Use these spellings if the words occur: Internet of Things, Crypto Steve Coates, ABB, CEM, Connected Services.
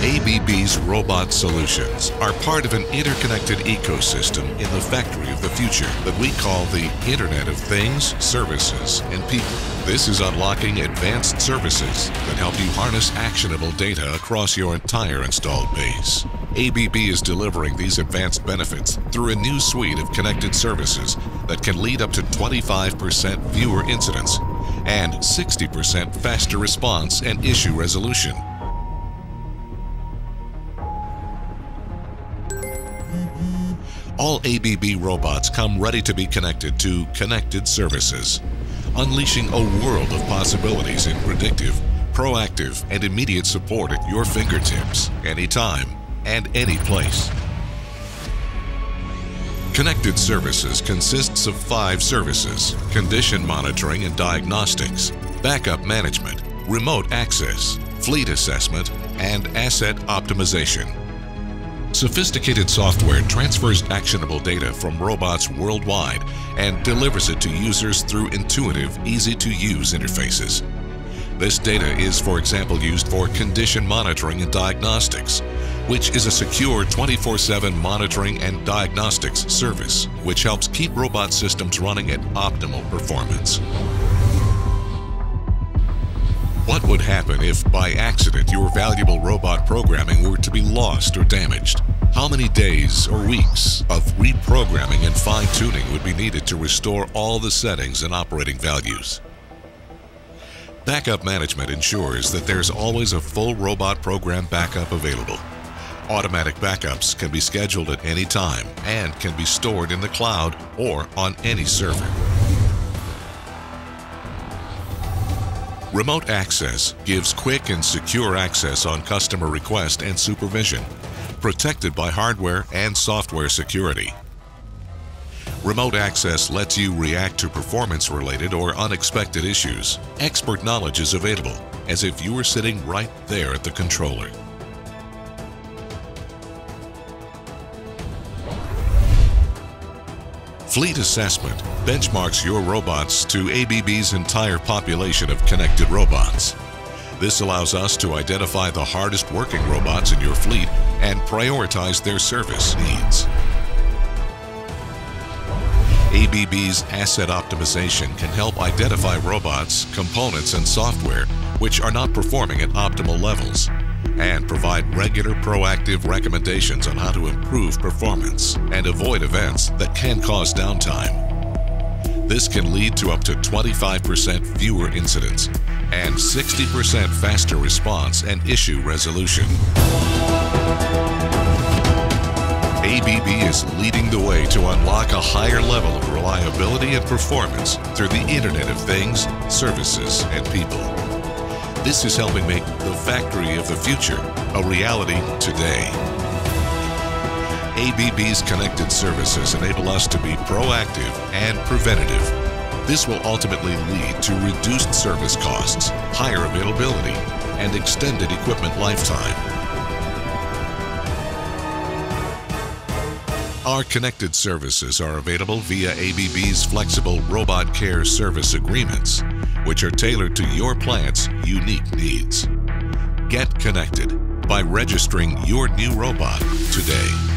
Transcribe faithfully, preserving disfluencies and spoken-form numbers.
A B B's robot solutions are part of an interconnected ecosystem in the factory of the future that we call the Internet of Things, Services, and People. This is unlocking advanced services that help you harness actionable data across your entire installed base. A B B is delivering these advanced benefits through a new suite of connected services that can lead up to twenty-five percent fewer incidents and sixty percent faster response and issue resolution. All A B B robots come ready to be connected to connected services, unleashing a world of possibilities in predictive, proactive, and immediate support at your fingertips, anytime and any place. Connected Services consists of five services: condition monitoring and diagnostics, backup management, remote access, fleet assessment, and asset optimization. Sophisticated software transfers actionable data from robots worldwide and delivers it to users through intuitive, easy-to-use interfaces. This data is, for example, used for condition monitoring and diagnostics, which is a secure twenty-four seven monitoring and diagnostics service, which helps keep robot systems running at optimal performance. What would happen if, by accident, your valuable robot programming were to be lost or damaged? How many days or weeks of reprogramming and fine-tuning would be needed to restore all the settings and operating values? Backup management ensures that there's always a full robot program backup available. Automatic backups can be scheduled at any time and can be stored in the cloud or on any server. Remote access gives quick and secure access on customer request and supervision, protected by hardware and software security. Remote access lets you react to performance-related or unexpected issues. Expert knowledge is available, as if you were sitting right there at the controller. Fleet Assessment benchmarks your robots to A B B's entire population of connected robots. This allows us to identify the hardest working robots in your fleet and prioritize their service needs. A B B's asset optimization can help identify robots, components, and software which are not performing at optimal levels and provide regular proactive recommendations on how to improve performance and avoid events that can cause downtime. This can lead to up to twenty-five percent fewer incidents and sixty percent faster response and issue resolution. A B B is leading the way to unlock a higher level of reliability and performance through the Internet of Things, Services, and People. This is helping make the factory of the future a reality today. A B B's connected services enable us to be proactive and preventative. This will ultimately lead to reduced service costs, higher availability, and extended equipment lifetime. Our connected services are available via A B B's flexible robot care service agreements, which are tailored to your plant's unique needs. Get connected by registering your new robot today.